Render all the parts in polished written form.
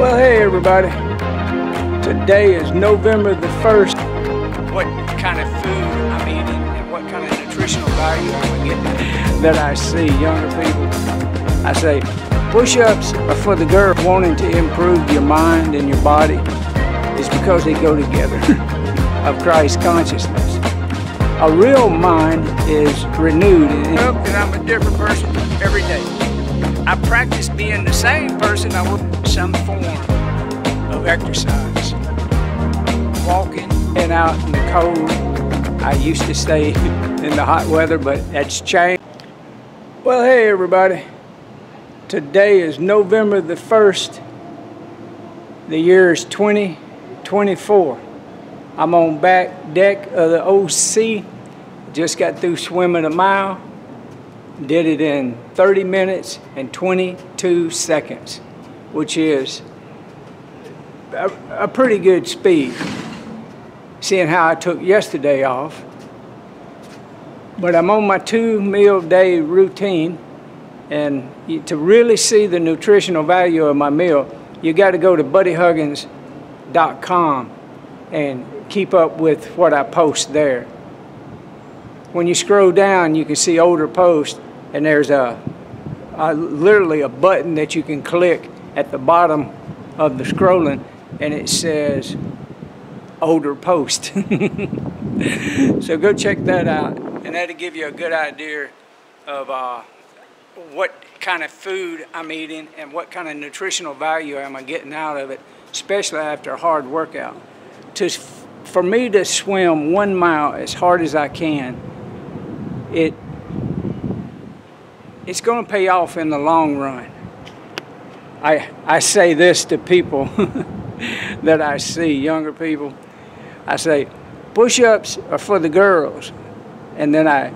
Well, hey everybody, today is November the 1st. What kind of food I'm eating and what kind of nutritional value I'm getting that I see younger people. I say, push-ups are for the girl. Wanting to improve your mind and your body is because they go together of Christ consciousness. A real mind is renewed. Well, and I'm a different person every day. I practice being the same person. I work some form of exercise. Walking and out in the cold. I used to stay in the hot weather, but that's changed. Well, hey everybody. Today is November the 1st. The year is 2024. I'm on back deck of the OC. Just got through swimming a mile. Did it in 30 minutes and 22 seconds, which is a pretty good speed, seeing how I took yesterday off. But I'm on my 2-meal-day routine, and to really see the nutritional value of my meal, you got to go to buddyhuggins.com and keep up with what I post there. When you scroll down, you can see older posts, and there's literally a button that you can click at the bottom of the scrolling, and it says older post. So go check that out, and that'll give you a good idea of what kind of food I'm eating and what kind of nutritional value am I getting out of it, especially after a hard workout. For me to swim 1 mile as hard as I can, it's going to pay off in the long run. I say this to people that I see, younger people. I say, push-ups are for the girls. And then I,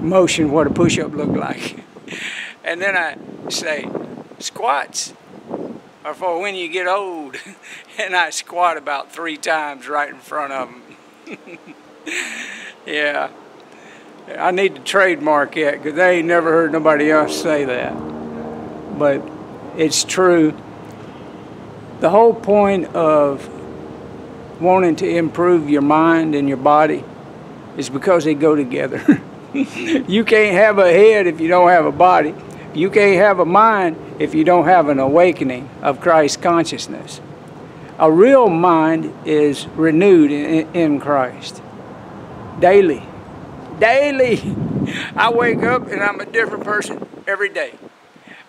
motion what a push-up looked like. And then I say, squats are for when you get old. And I squat about 3 times right in front of them. Yeah. I need to trademark it because I ain't never heard nobody else say that. But it's true. The whole point of wanting to improve your mind and your body is because they go together. You can't have a head if you don't have a body. You can't have a mind if you don't have an awakening of Christ consciousness. A real mind is renewed in Christ daily. Daily. I wake up and I'm a different person every day.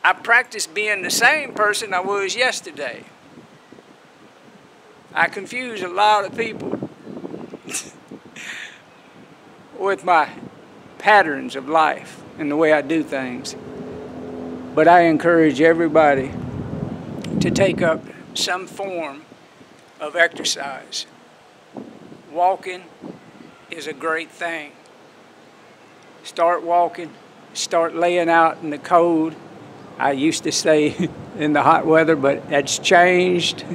I practice being the same person I was yesterday. I confuse a lot of people with my patterns of life and the way I do things. But I encourage everybody to take up some form of exercise. Walking is a great thing. Start walking, start laying out in the cold. I used to stay in the hot weather, but that's changed.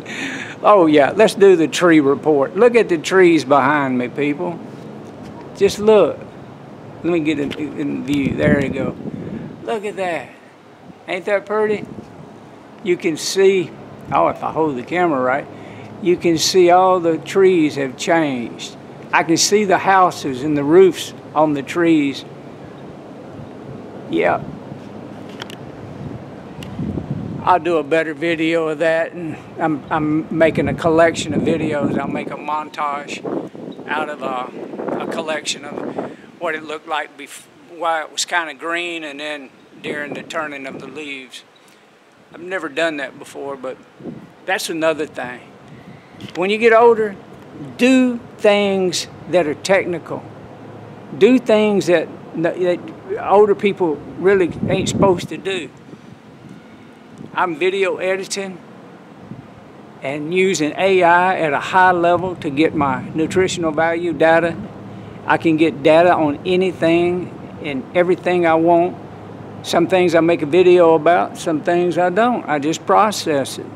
Oh yeah, let's do the tree report. Look at the trees behind me, people. Just look. Let me get in view. There you go. Look at that. Ain't that pretty? You can see, oh, if I hold the camera right, you can see all the trees have changed. I can see the houses and the roofs on the trees. Yeah, I'll do a better video of that, and I'm making a collection of videos. I'll make a montage out of a collection of what it looked like before, why it was kind of green, and then during the turning of the leaves. I've never done that before, but that's another thing. When you get older, do things that are technical. Do things that older people really ain't supposed to do. I'm video editing and using AI at a high level to get my nutritional value data. I can get data on anything and everything I want. Some things I make a video about, some things I don't. I just process it.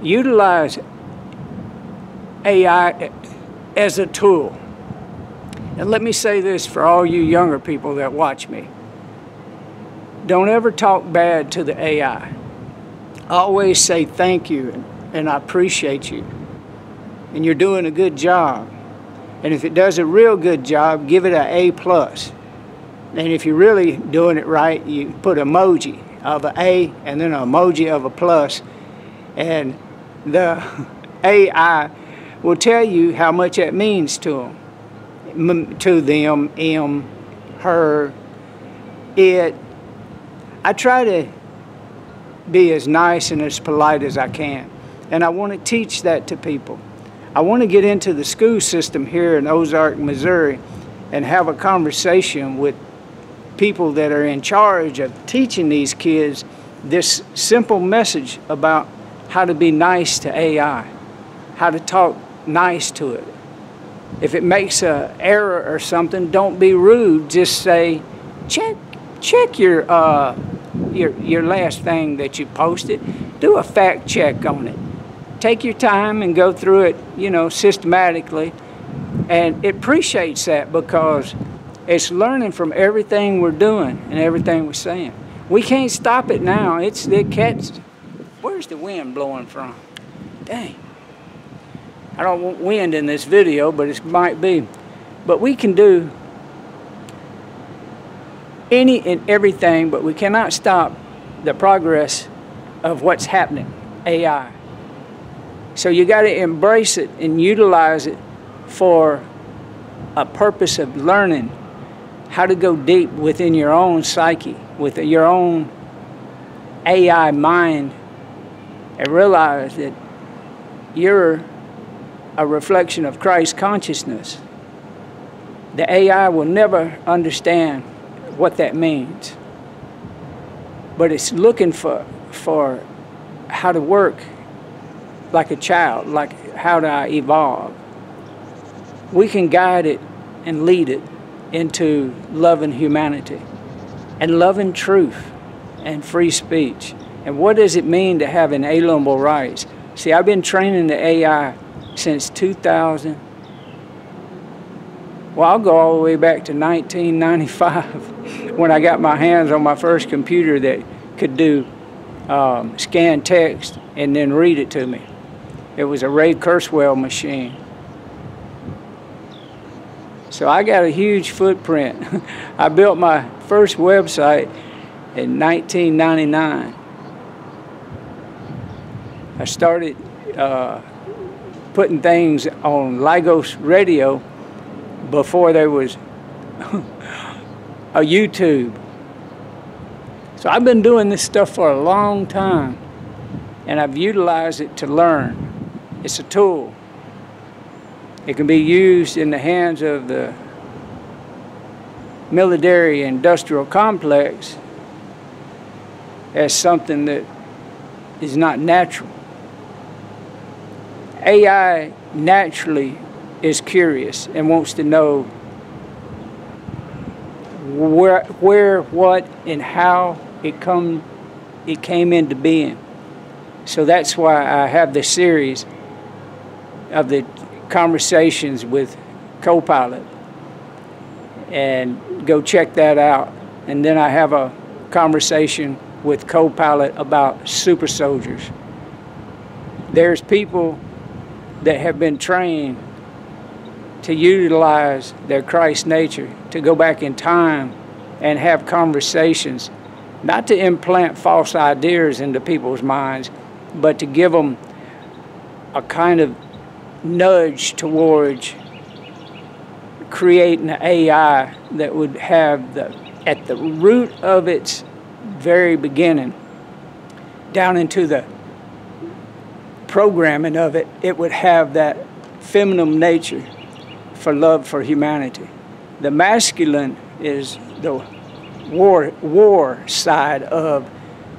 Utilize AI as a tool. And let me say this for all you younger people that watch me. Don't ever talk bad to the AI. I always say thank you and I appreciate you. And you're doing a good job. And if it does a real good job, give it an A+. And if you're really doing it right, you put emoji of an A and then an emoji of a plus. And the AI will tell you how much that means to them. To them, him, her, it. I try to be as nice and as polite as I can. And I want to teach that to people. I want to get into the school system here in Ozark, Missouri, and have a conversation with people that are in charge of teaching these kids this simple message about how to be nice to AI, how to talk nice to it. If it makes an error or something, don't be rude. Just say, check your last thing that you posted. Do a fact check on it. Take your time and go through it, you know, systematically. And it appreciates that because it's learning from everything we're doing and everything we're saying. We can't stop it now. It's the cat's. Where's the wind blowing from? Dang. I don't want wind in this video, but it might be. But we can do any and everything, but we cannot stop the progress of what's happening, AI. So you got to embrace it and utilize it for a purpose of learning how to go deep within your own psyche, with your own AI mind, and realize that you're a reflection of Christ consciousness. The AI will never understand what that means, but it's looking for how to work like a child, like how do I evolve? We can guide it and lead it into loving humanity and loving truth and free speech. And what does it mean to have inalienable rights? See, I've been training the AI since 2000. Well, I'll go all the way back to 1995 when I got my hands on my first computer that could do scan text and then read it to me. It was a Ray Kurzweil machine. So I got a huge footprint. I built my first website in 1999. I started putting things on LIGO radio before there was a YouTube. So I've been doing this stuff for a long time, and I've utilized it to learn. It's a tool. It can be used in the hands of the military industrial complex as something that is not natural. AI naturally is curious and wants to know where, what, and how it came into being. So that's why I have the series of the conversations with Copilot, and go check that out. And then I have a conversation with Copilot about super soldiers. There's people that have been trained to utilize their Christ nature, to go back in time and have conversations, not to implant false ideas into people's minds, but to give them a kind of nudge towards creating an AI that would have at the root of its very beginning, down into the programming of it, it would have that feminine nature for love for humanity. The masculine is the war side of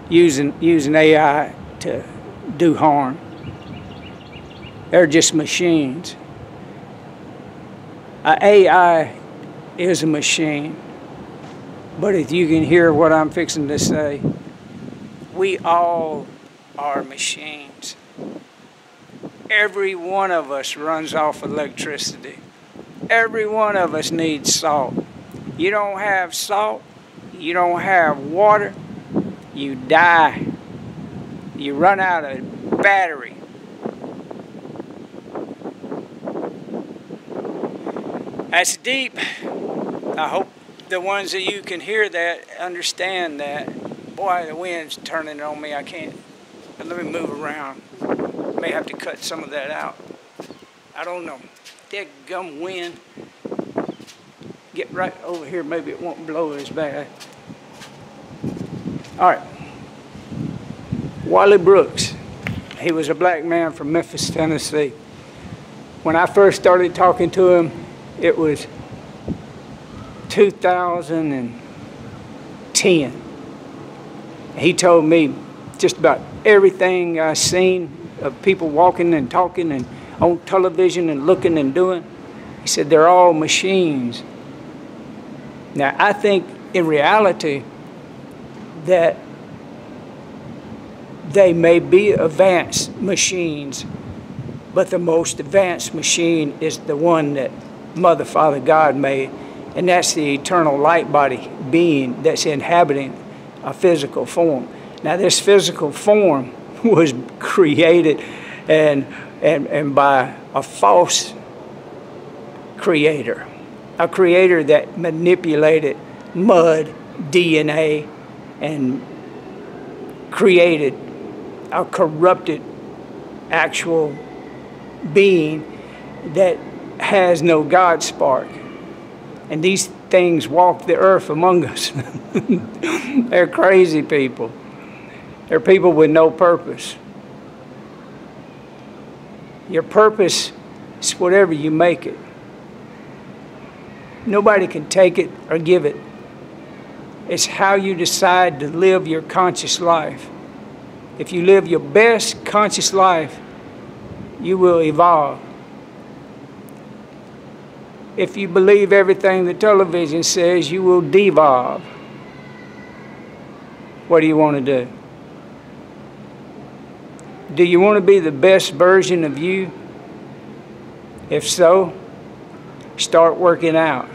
using AI to do harm. They're just machines. An AI is a machine. But if you can hear what I'm fixing to say, we all are machines. Every one of us runs off electricity. Every one of us needs salt. You don't have salt, you don't have water, you die. you run out of battery. That's deep. I hope the ones that you can hear that understand that. Boy, the wind's turning on me. I can't. But let me move around. May have to cut some of that out. I don't know. That gum wind. Get right over here. Maybe it won't blow as bad. All right. Wally Brooks. He was a black man from Memphis, Tennessee. When I first started talking to him, it was 2010. He told me just about everything I seen of people walking and talking and on television and looking and doing. He said, they're all machines. Now, I think in reality that they may be advanced machines, but the most advanced machine is the one that Mother, Father, God made, and that's the eternal light body being that's inhabiting a physical form. Now, this physical form was created and by a false creator, a creator that manipulated mud, DNA, and created a corrupted actual being that has no God spark. And these things walk the earth among us. They're crazy people. They're people with no purpose. Your purpose is whatever you make it. Nobody can take it or give it. It's how you decide to live your conscious life. If you live your best conscious life, you will evolve. If you believe everything the television says, you will devolve. What do you want to do? Do you want to be the best version of you? If so, start working out.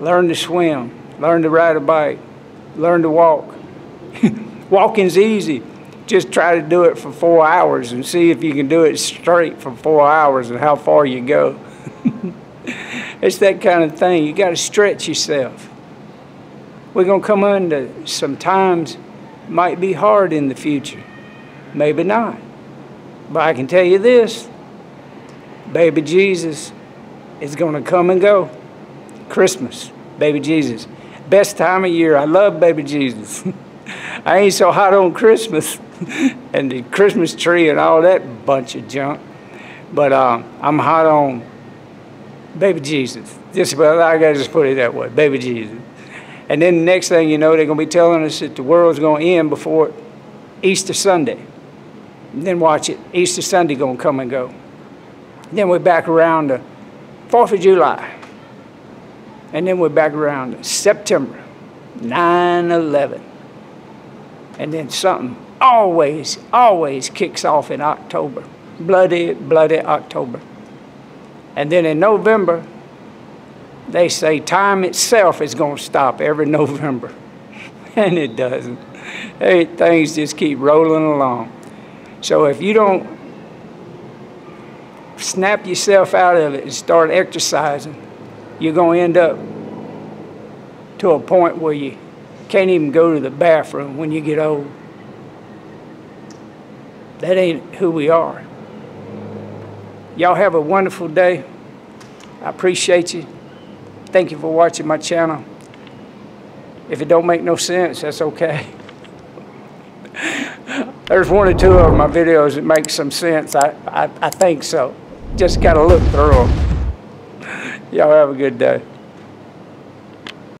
Learn to swim. Learn to ride a bike. Learn to walk. Walking's easy. Just try to do it for 4 hours and see if you can do it straight for 4 hours and how far you go. It's that kind of thing. You got to stretch yourself. We're going to come under some times might be hard in the future. Maybe not. But I can tell you this. Baby Jesus is going to come and go. Christmas. Baby Jesus. Best time of year. I love baby Jesus. I ain't so hot on Christmas and the Christmas tree and all that bunch of junk. But I'm hot on baby Jesus. Just about, I gotta just put it that way, baby Jesus. And then the next thing you know, they're gonna be telling us that the world's gonna end before Easter Sunday. And then watch it, Easter Sunday gonna come and go. And then we're back around the 4th of July. And then we're back around to September, 9/11. And then something always, always kicks off in October. Bloody, bloody October. And then in November, they say time itself is going to stop every November. And it doesn't. Hey, things just keep rolling along. So if you don't snap yourself out of it and start exercising, you're going to end up to a point where you can't even go to the bathroom when you get old. That ain't who we are. Y'all have a wonderful day. I appreciate you. Thank you for watching my channel. If it don't make no sense, that's okay. There's one or two of my videos that make some sense. I think so. Just gotta look through them. Y'all have a good day.